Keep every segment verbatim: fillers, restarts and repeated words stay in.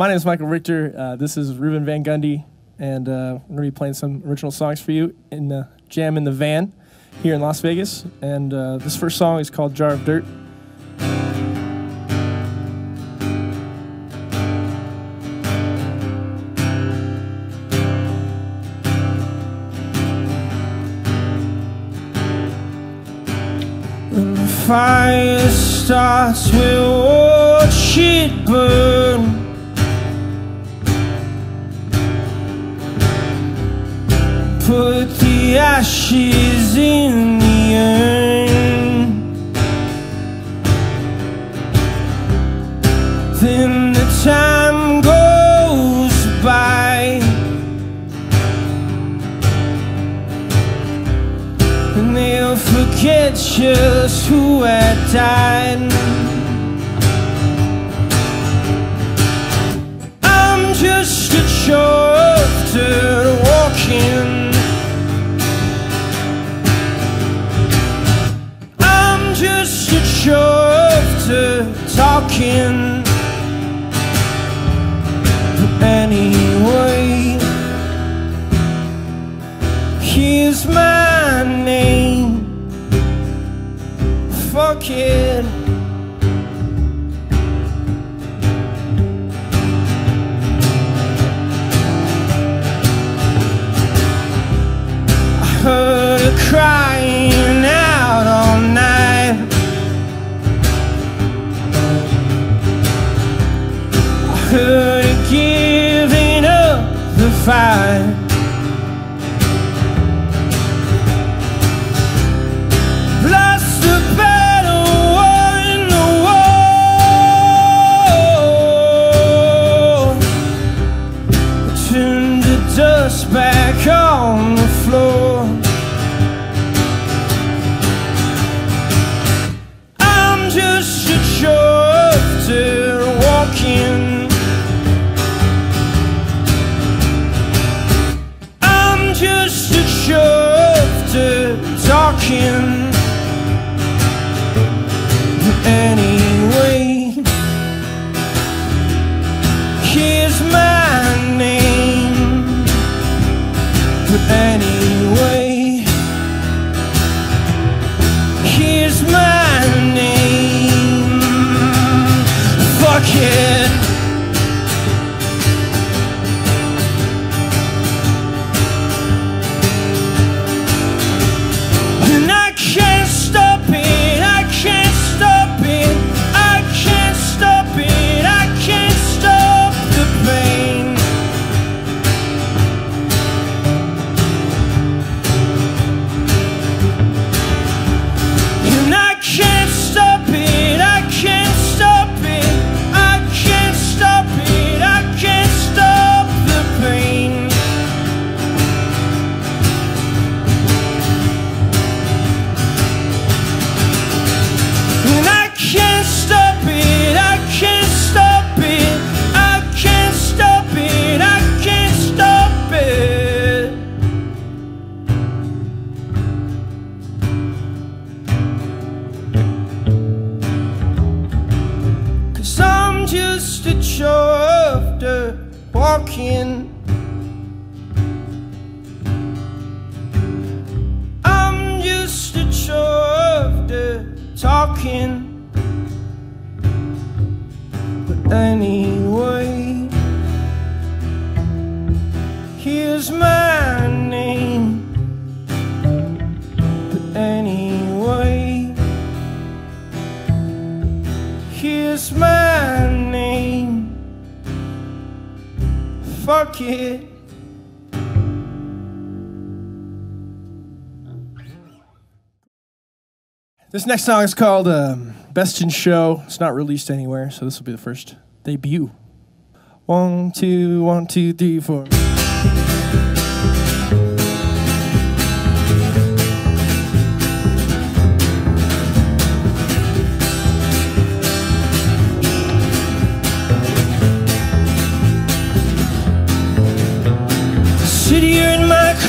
My name is Michael Richter. Uh, this is Reuben Van Gundy, and uh, I'm going to be playing some original songs for you in the Jam in the Van here in Las Vegas. And uh, this first song is called Jar of Dirt. When the fire starts, we'll watch it burn. Put the ashes in the urn, then the time goes by, and they'll forget just who had died. Just a jar of dirt walking. I'm just a jar of dirt talking. But anyway, here's my name. Fuck it. Heard her crying out all night. I heard her giving up the fight. Lost the battle war in the war. I turned the dust back on the floor. Anyway, here's my name. But anyway, here's my name. Fuck it. Just a jar of dirt walking. I'm just a jar of dirt talking. But anyway, here's my name. But anyway, here's my fuck it. This next song is called um, Best in Show. It's not released anywhere, so this will be the first debut. One, two, one, two, three, four.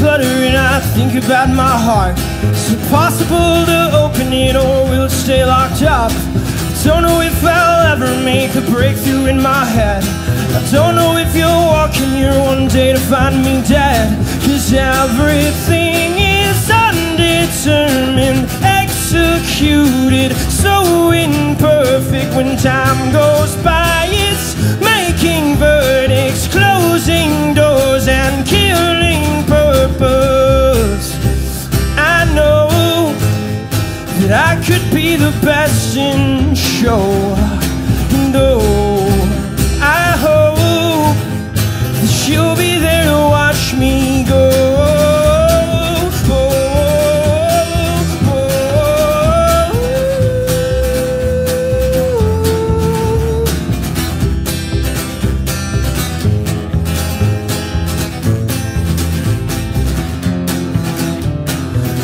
And I think about my heart. Is it possible to open it, or will it stay locked up? Don't know if I'll ever make a breakthrough in my head. I don't know if you're walking here one day to find me dead. Cause everything is undetermined, executed, so imperfect. When time goes by, it's making verdicts, closing doors and killing purpose. I know that I could be the best in show, and oh, I hope that you'll be there to watch me go. Oh, oh, oh, oh.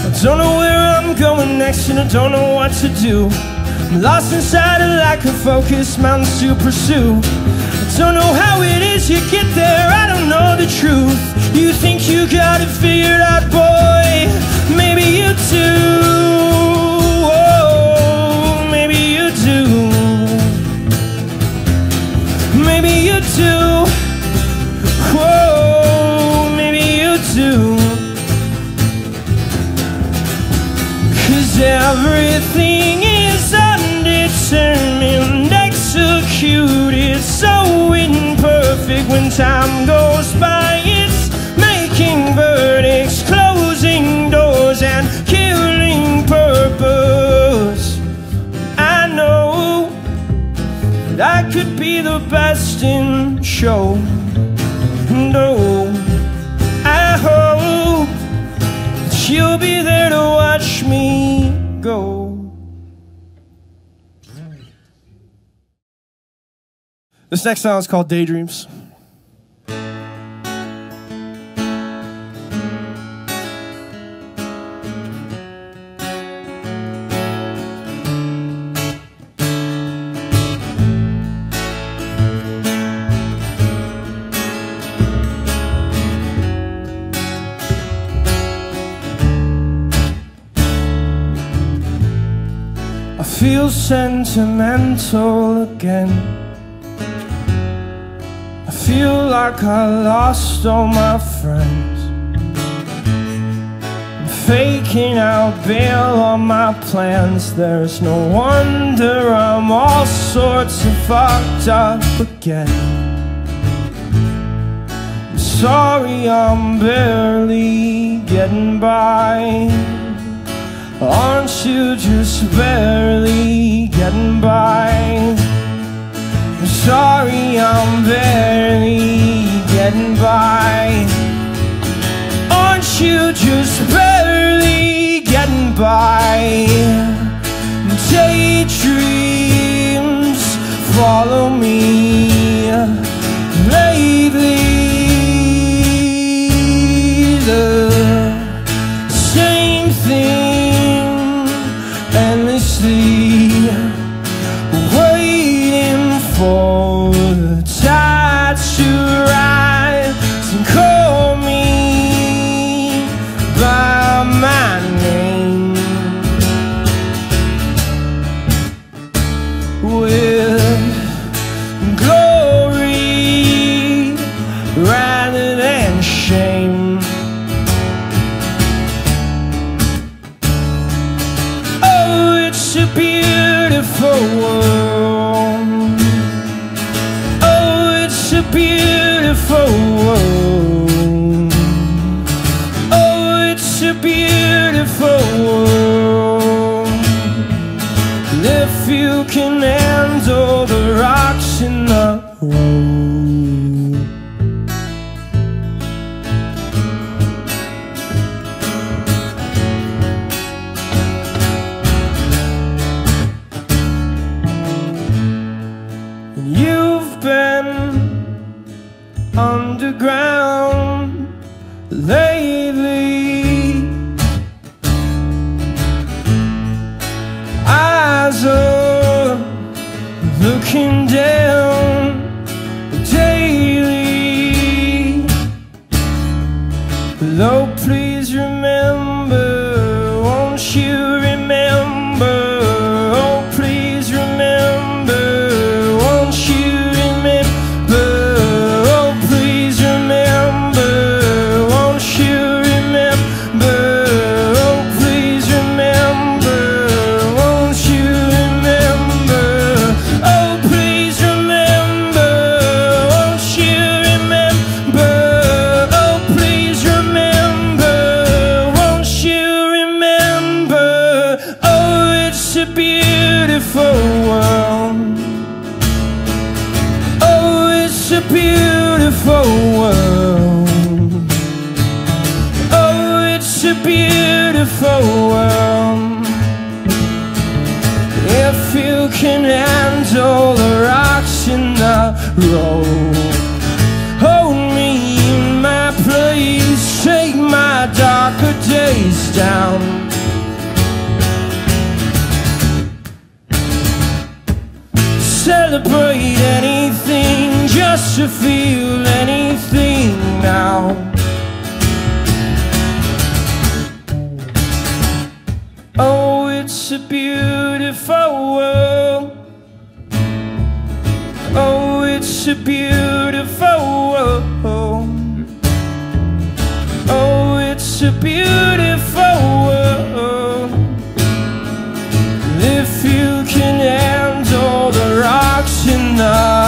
I don't know going next and I don't know what to do. I'm lost inside a lack of focus, mountains to pursue. I don't know how it is you get there, I don't know the truth. You think you got it figured out, boy, maybe you do. Oh, maybe you do. Maybe you do. Oh, maybe you do. Everything is undetermined, executed, so imperfect. When time goes by, it's making verdicts, closing doors and killing purpose. I know that I could be the best in show. No, I hope that you'll be there to watch me go. This next song is called Daydreams. Feel sentimental again. I feel like I lost all my friends. I'm faking out bail on my plans. There's no wonder I'm all sorts of fucked up again. I'm sorry I'm barely getting by. Aren't you just barely getting by? I'm sorry I'm barely getting by. Aren't you just barely getting by? Daydreams follow me lately. The same thing waiting for the tide to rise and call me by my name. With glory rather than shame. Beautiful world. Oh, it's a beautiful world. Oh, it's a beautiful world. And if you can handle the rocks in the underground lately, eyes up, looking down daily. Lord, please remember. Won't you remember? Oh, please remember. beautiful world. Oh, it's a beautiful world. If you can handle the rocks in the road, hold me in my place, take my darker days down. Celebrate anything just to feel anything now. Oh, it's a beautiful world. Oh, it's a beautiful world. Oh, it's a beautiful world. If you can handle the rocks in the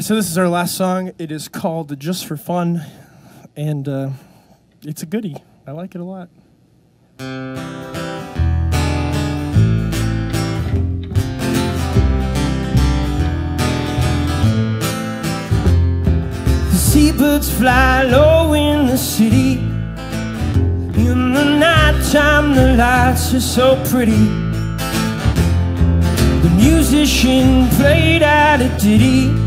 So this is our last song. It is called Just for Fun, and uh, it's a goodie. I like it a lot. The seabirds fly low in the city. In the nighttime, the lights are so pretty. The musician played out a ditty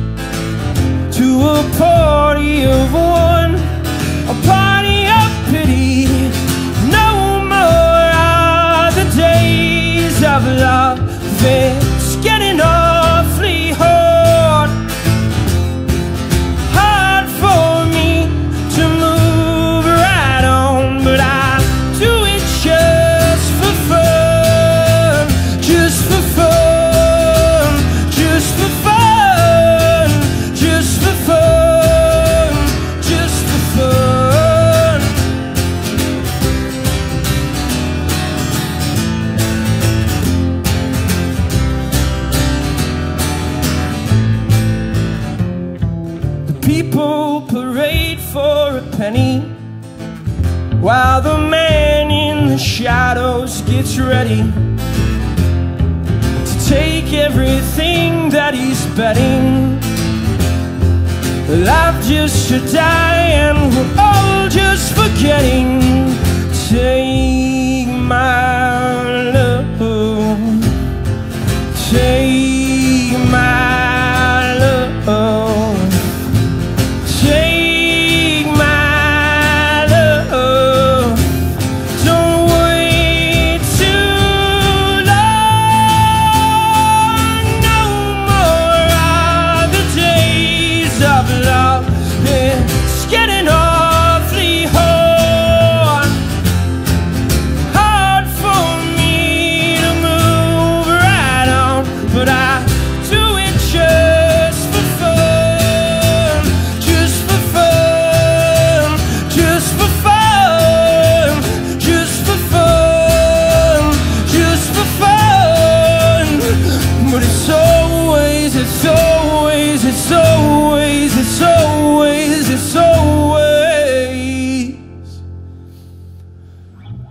to a party of one, a party of pity. No more are the days of love. It's getting awfully hard, hard for me to move right on, but I do it just for fun, just for fun, just for fun. While the man in the shadows gets ready to take everything that he's betting, life just to die and we're all just forgetting. Take my love, take my love.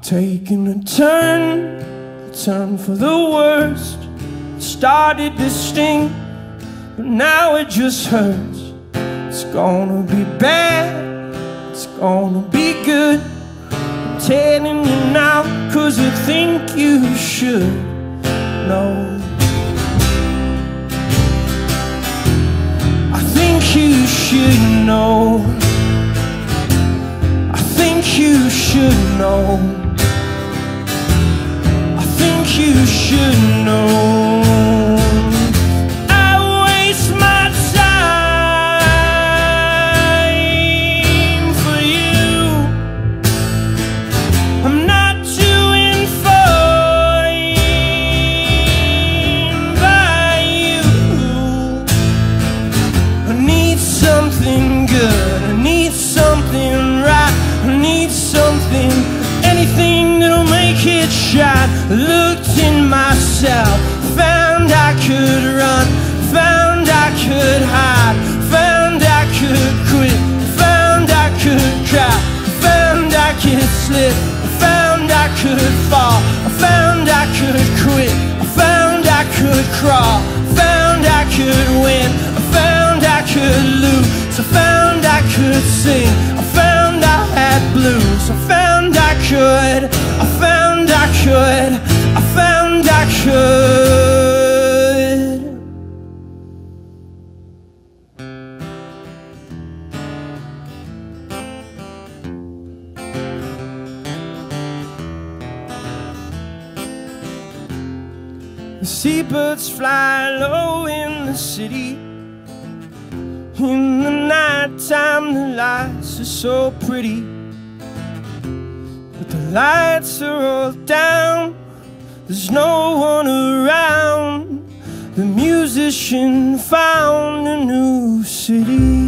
Taking a turn, a turn for the worst. Started to sting, but now it just hurts. It's gonna be bad, it's gonna be good. I'm telling you now, cause I think you should know. I think you should know. I think you should know. You should know I waste my time for you. shot, looked in myself, found I could run, found I could hide, found I could quit, found I could cry, found I could slip, found I could fall, found I could quit, found I could crawl, found I could win, found I could lose, found I could sing, found I had blues, found I could, I found I could, I found I could. The seabirds fly low in the city. In the night time the lights are so pretty, but the lights are all down, there's no one around. The musician found a new city.